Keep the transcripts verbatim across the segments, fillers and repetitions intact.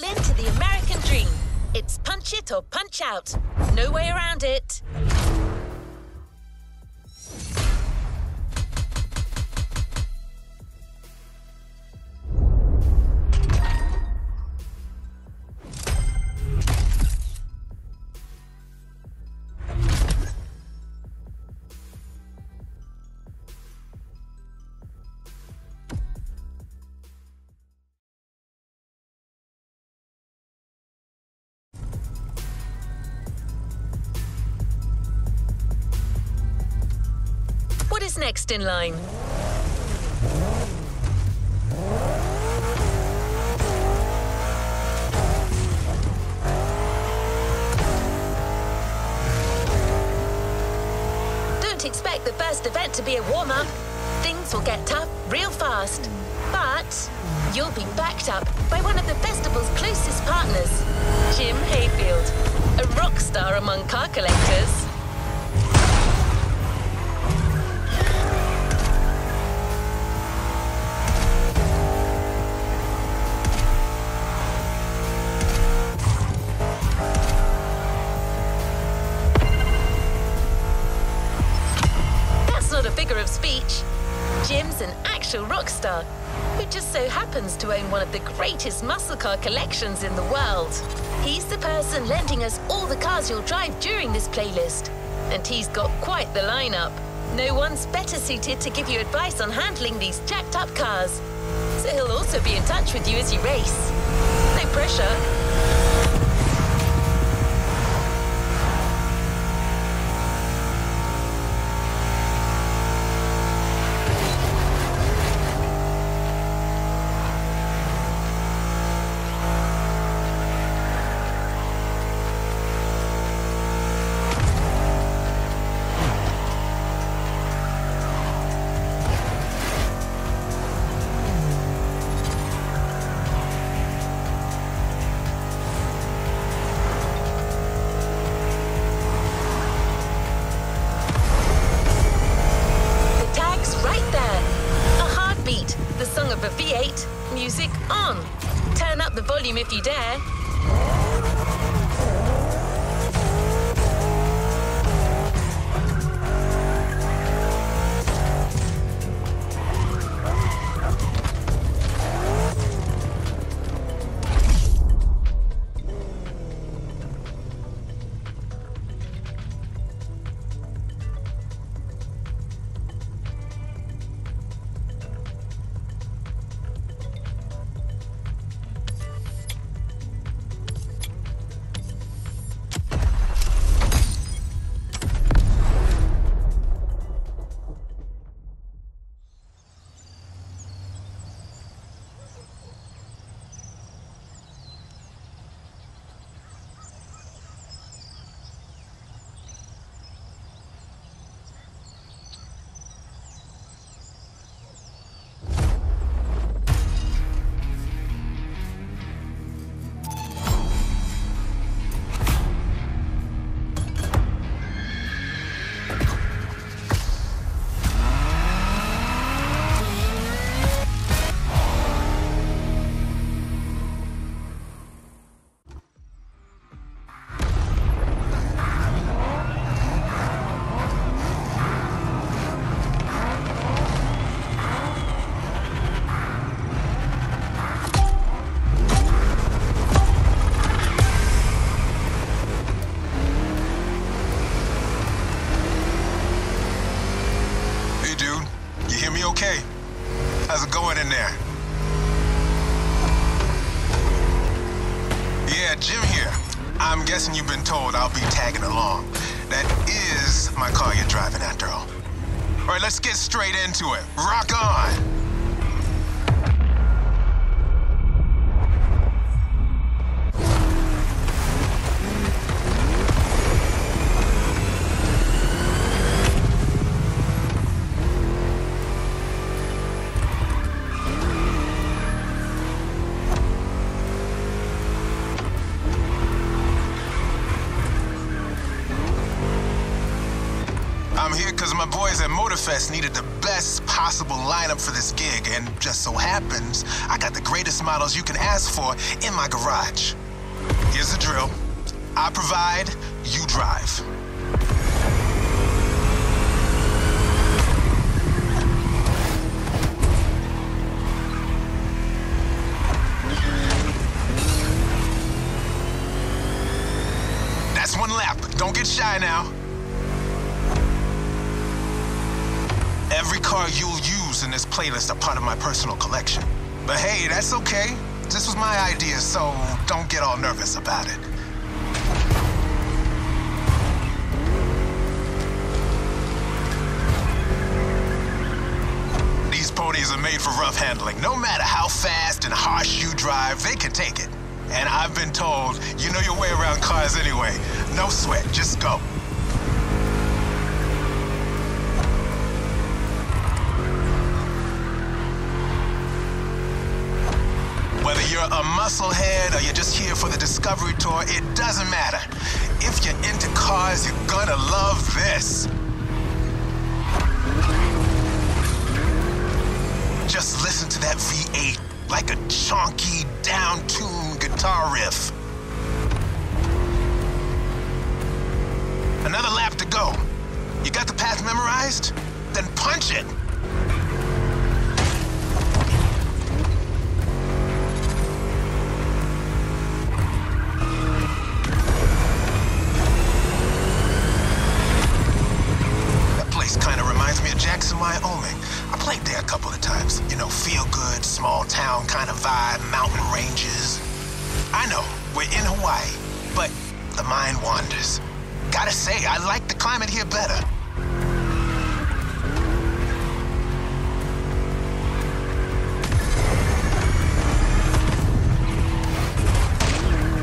Nestle into the American dream. It's punch it or punch out. No way around it. Next in line. Don't expect the first event to be a warm-up. Things will get tough real fast, but you'll be backed up by one of the festival's closest partners, Jim Hayfield, a rock star among car collectors. Speech. Jim's an actual rock star who just so happens to own one of the greatest muscle car collections in the world. He's the person lending us all the cars you'll drive during this playlist, and he's got quite the lineup. No one's better suited to give you advice on handling these jacked up cars, so he'll also be in touch with you as you race. No pressure. Music on. Turn up the volume if you dare. Okay, how's it going in there? Yeah, Jim here. I'm guessing you've been told I'll be tagging along. That is my car you're driving after all. All right, let's get straight into it. Rock on! I'm here because my boys at MotorFest needed the best possible lineup for this gig, and just so happens, I got the greatest models you can ask for in my garage. Here's the drill. I provide, you drive. That's one lap. Don't get shy now. Every car you'll use in this playlist are part of my personal collection. But hey, that's okay. This was my idea, so don't get all nervous about it. These ponies are made for rough handling. No matter how fast and harsh you drive, they can take it. And I've been told, you know your way around cars anyway. No sweat, just go. Whether you're a musclehead or you're just here for the Discovery Tour, it doesn't matter. If you're into cars, you're gonna love this. Just listen to that V eight, like a chonky, down-tuned guitar riff. Another lap to go. You got the path memorized? Then punch it. Wyoming. I played there a couple of times. You know, feel good, small town kind of vibe, mountain ranges. I know, we're in Hawaii, but the mind wanders. Gotta say, I like the climate here better.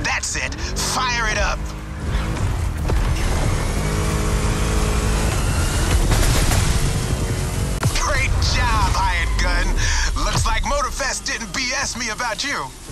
That's it. Fire it up. Job, hired gun. Looks like MotorFest didn't B S me about you.